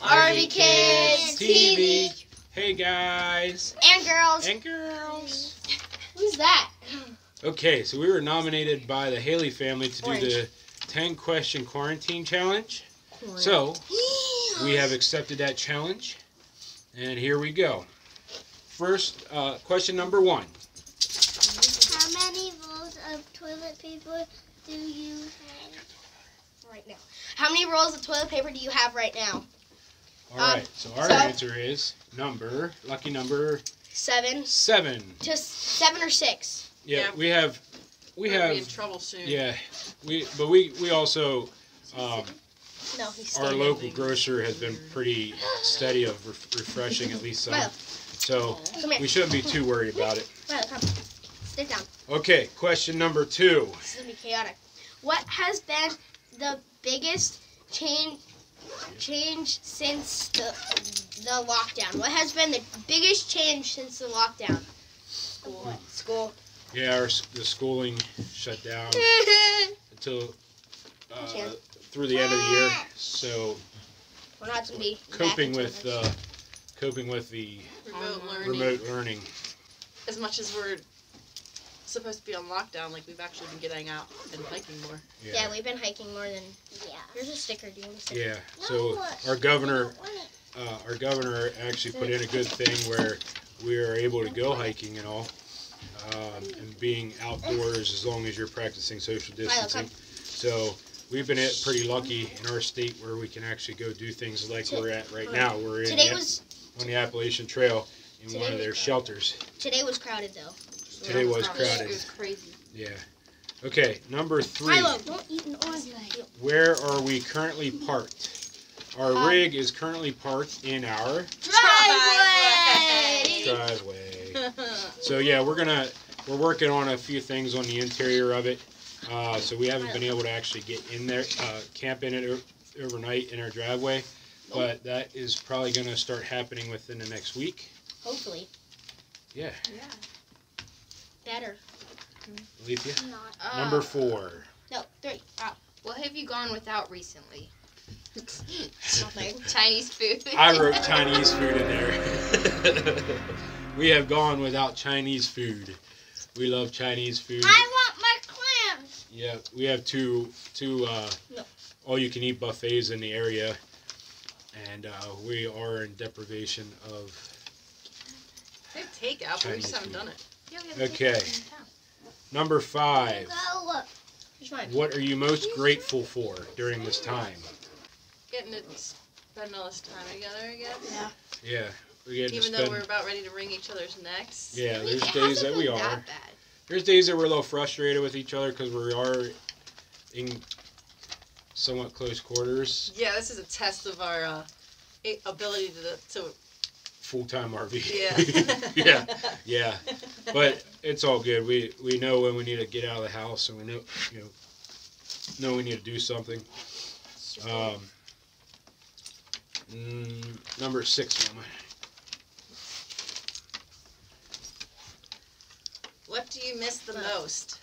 RV Kids TV. Hey guys. And girls. And girls. Who's that? Okay, so we were nominated by the Haley family to do the 10-question quarantine challenge. So we have accepted that challenge, and here we go. First, question number 1. How many rolls of toilet paper do you have right now? How many rolls of toilet paper do you have right now? All right, so our answer is lucky number 7. 7. Just 7 or 6. Yeah, yeah. we have be in trouble soon. Yeah, we also. No, our local grocer has been pretty steady of refreshing at least some, so we shouldn't be too worried about it. Sit down. Okay, question number 2. This is going to be chaotic. What has been the biggest change since the lockdown? What has been the biggest change since the lockdown? School. Yeah, the schooling shut down until... through the end of the year, so we're not gonna be coping with the remote learning. As much as we're supposed to be on lockdown, like we've actually been getting out and hiking more. Yeah, we've been hiking more than. Yeah. Here's a sticker. Do you want to sticker? Yeah. So our governor actually put in a good thing where we are able to go hiking and all, and being outdoors as long as you're practicing social distancing. So. We've been pretty lucky in our state where we can actually go do things like we're at right now. We're on the Appalachian Trail in one of their shelters. Today was crowded, though. Today was crowded. It was crazy. Yeah. Okay, number 3. Milo, don't eat an orange. Where are we currently parked? Our rig is currently parked in our... Driveway. So, yeah, we're working on a few things on the interior of it. So we haven't been able to actually get in there, camp in it overnight in our driveway, but that is probably going to start happening within the next week. Hopefully. Yeah. Yeah. Better. Alifia? Number 4. No, 3. What have you gone without recently? Nothing. Chinese food. I wrote Chinese food in there. We have gone without Chinese food. We love Chinese food. Yeah, we have two all-you-can-eat buffets in the area, and we are in deprivation of takeout, but we just haven't done it. Yeah, we have takeout. Number 5. What are you most grateful for during this time? Getting to spend all this time together, I guess. Yeah. Even though we're about ready to wring each other's necks. Yeah, there's days that we are. That bad. There's days that we're a little frustrated with each other because we are in somewhat close quarters. Yeah, this is a test of our ability to full-time RV. Yeah. yeah. But it's all good. We know when we need to get out of the house, and we know we need to do something. Number 6, Mama. What do you miss the most?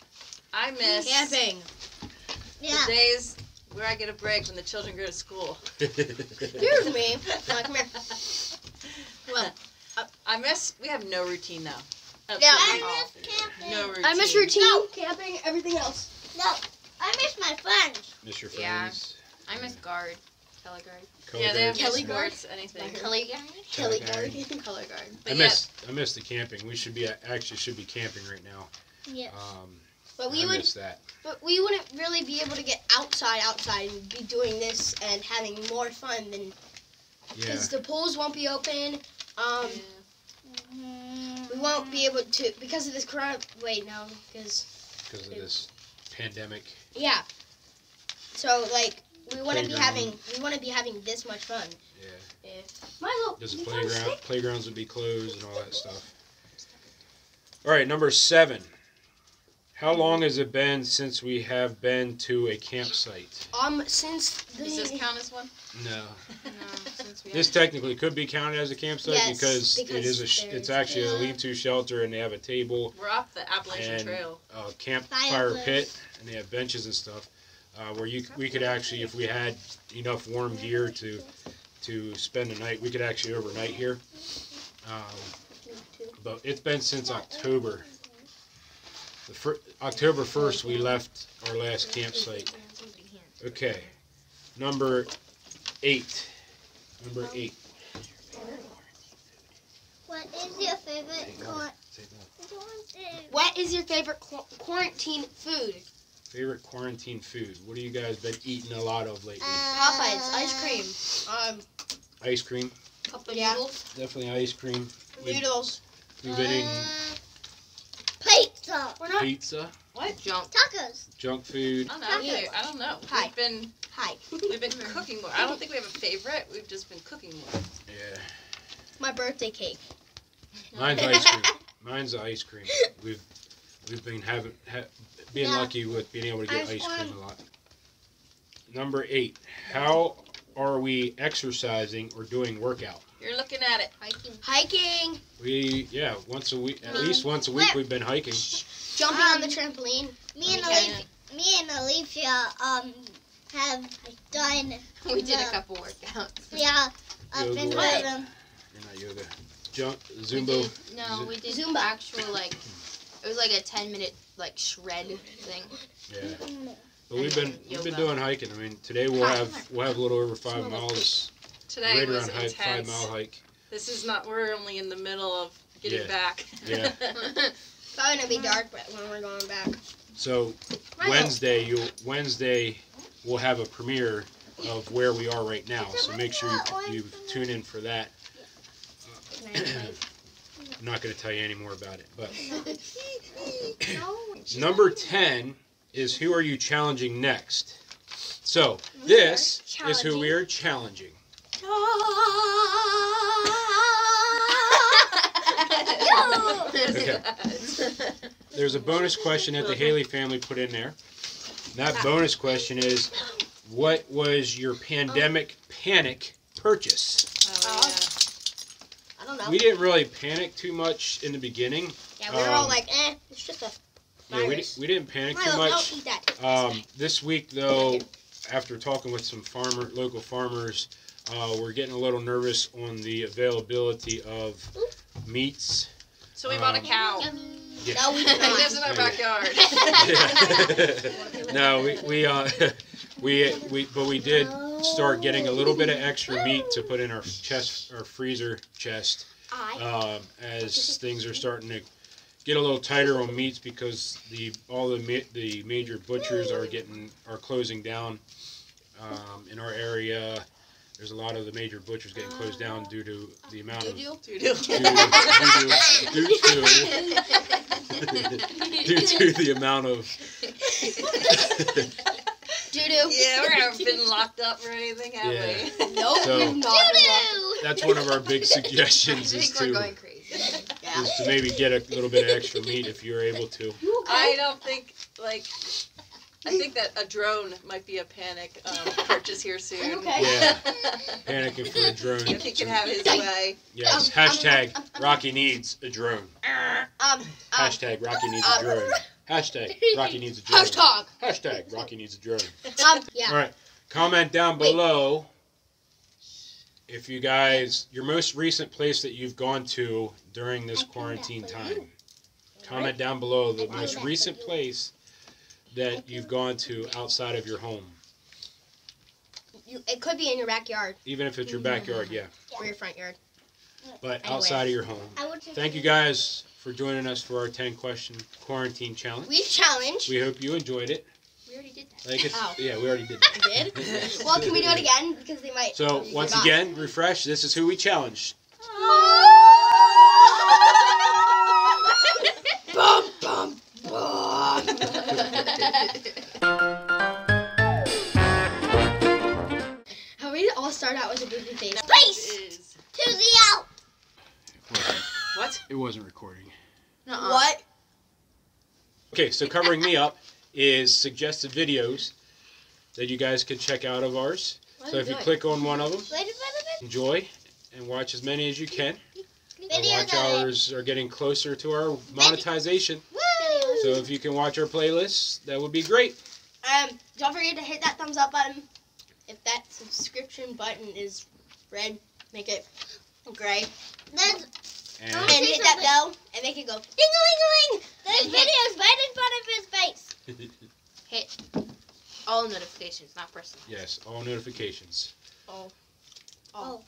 I miss camping. The days where I get a break when the children go to school. Excuse me. No, come here. Well, I miss. We have no routine now. Yeah, I miss camping. No routine. I miss routine. No. Camping. Everything else. No. I miss my friends. Miss your friends. Yeah. I miss guard. Color guard. Yeah, they have Kelly guards. Anything. Color guard. I miss the camping. We should be actually camping right now. Yeah. But we wouldn't really be able to get outside and be doing this and having more fun than because the pools won't be open. We won't be able to because of this because of this pandemic. Yeah. So like. We want to be having this much fun. Yeah. Milo. There's a playgrounds would be closed and all that stuff. All right, number 7. How long has it been since we have been to a campsite? Since the... Does this count as one? No. No, since we this technically could be counted as a campsite, yes, because it is it's actually a leave-to shelter, and they have a table. We're up the Appalachian Trail. A campfire pit, and they have benches and stuff, where we could actually, if we had enough warm gear to spend the night, we could actually overnight here. But it's been since October. October 1st, we left our last campsite. Okay, number 8. What is your favorite? What is your favorite quarantine food? Favorite quarantine food. What have you guys been eating a lot of lately? Popeyes, ice cream. Ice cream. Yeah. Noodles. Definitely ice cream. Noodles. We've been eating. Pizza. We're not pizza. What? Junk. Tacos. Junk food. I don't know. Either. I don't know. Hi. We've been cooking more. I don't think we have a favorite. We've just been cooking more. Yeah. My birthday cake. Mine's ice cream. We've been being lucky with being able to get ice cream a lot. Number 8. How are we exercising or doing workout? You're looking at it. Hiking. Once a week, at least once a week, we've been hiking. Jumping on the trampoline. Me and Alifia have done. We did a couple workouts. Yeah, yoga. And not yoga. Zumba. We did Zumba. Actual it was like a 10-minute shred thing. Yeah, but we've been doing hiking. I mean, today we'll have a little over 5 miles. Today right was around 5 mile hike. This is not. We're only in the middle of getting back. Yeah. It's probably gonna be dark, but when we're going back. So Wednesday we'll have a premiere of where we are right now. So make sure you tune in for that. I'm not gonna tell you any more about it. But number 10 is who are you challenging next? So this is who we are challenging. Okay. There's a bonus question that the Haley family put in there. And that bonus question is, what was your pandemic panic purchase? Oh, yeah. I don't know. We didn't really panic too much in the beginning. Yeah, we were all like, it's just a virus. Yeah, we didn't panic too much. I'll eat that. This week, though, after talking with some local farmers, we're getting a little nervous on the availability of meats. So we bought a cow. Yeah. No, we did not. It lives in our backyard. No, but we did start getting a little bit of extra meat to put in our freezer chest, as things are starting to get a little tighter on meats because all the major butchers are closing down in our area. There's a lot of the major butchers getting closed down due to the amount Yeah, we haven't been locked up or anything, have we? Nope, we've not been locked up. That's one of our big suggestions is to maybe get a little bit of extra meat if you're able to. I don't think, I think that a drone might be a panic purchase here soon. Okay. Yeah. Panicking for a drone. If he can have his way. Yes. Hashtag Rocky needs a drone. Hashtag Rocky needs a drone. Hashtag Rocky needs a drone. Hashtag Rocky needs a drone. Yeah. All right. Comment down below if you guys, your most recent place that you've gone to during this quarantine time. Comment down below the most recent place that you've gone to outside of your home. It could be in your backyard. Even if it's your backyard, yeah. Or your front yard. But outside of your home. Thank you guys for joining us for our 10-question quarantine challenge. We've challenged. We hope you enjoyed it. We already did that. Yeah, we already did that. We did? Well, can we do it again? Because they might. So, once again, refresh. This is who we challenged. Bum, bum, bum. How we all start out with a goofy face. Space to the out. What? It wasn't recording. Nuh-uh. What? Okay, so covering me up is suggested videos that you guys could check out of ours. So if you click on one of them, enjoy and watch as many as you can. Our watch hours are getting closer to our monetization. So if you can watch our playlist, that would be great. Don't forget to hit that thumbs up button. If that subscription button is red, make it gray. And hit that bell and make it go ding-a-ling-a-ling. There's videos right in front of his face. Hit all notifications, not personal. Yes, all notifications. All.